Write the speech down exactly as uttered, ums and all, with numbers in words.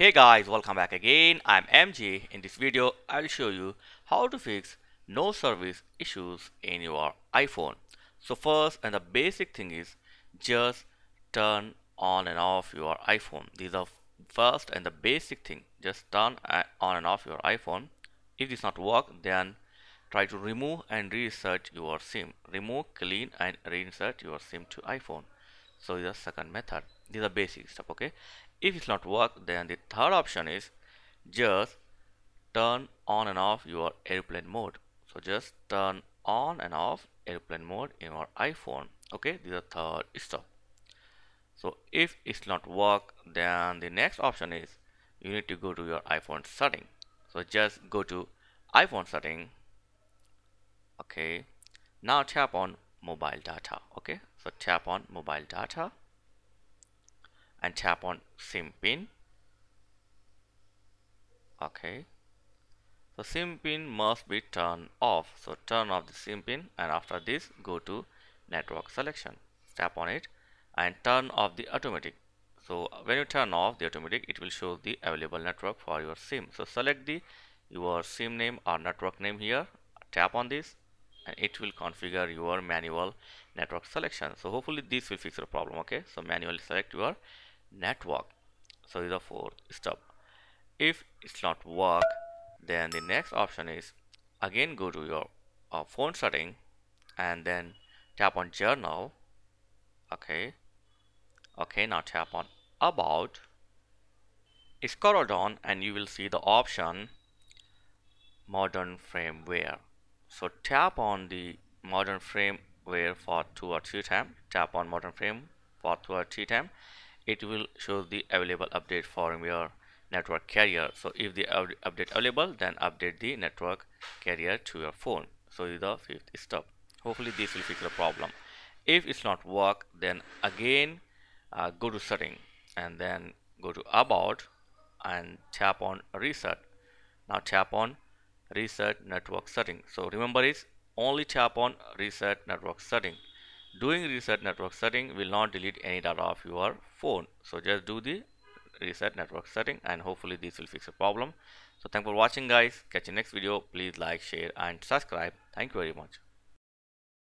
Hey guys, welcome back again. I'm M G. In this video, I'll show you how to fix no service issues in your iPhone. So first and the basic thing is just turn on and off your iPhone. These are first and the basic thing. Just turn on and off your iPhone. If this not work, then try to remove and reinsert your SIM. Remove, clean and reinsert your SIM to iPhone. So is the second method. These are basic stuff, okay? If it's not work, then the third option is just turn on and off your airplane mode. So just turn on and off airplane mode in your iPhone. Okay, these are third stuff. So if it's not work, then the next option is you need to go to your iPhone setting. So just go to iPhone setting. Okay, now tap on mobile data. Okay, so tap on mobile data and tap on SIM pin. Okay, so SIM pin must be turned off, so turn off the SIM pin, and after this go to network selection, tap on it and turn off the automatic. So when you turn off the automatic, it will show the available network for your SIM. So select the your SIM name or network name here, tap on this, and it will configure your manual network selection. So hopefully this will fix your problem. Okay, so manually select your network. So is the fourth step. If it's not work, then the next option is again go to your uh, phone setting and then tap on journal. Okay, okay, now tap on about, scroll down and you will see the option modern firmware. So tap on the modern firmware for two or three times. Tap on modern frame for two or three times. It will show the available update for your network carrier. So if the update available, then update the network carrier to your phone. So is the fifth step. Hopefully this will fix the problem. If it's not work, then again uh, go to setting and then go to about and tap on reset. Now tap on reset network setting. So remember, is only tap on reset network setting. Doing reset network setting will not delete any data of your phone. So just do the reset network setting and hopefully this will fix the problem. So thanks for watching guys. Catch you next video. Please like, share and subscribe. Thank you very much.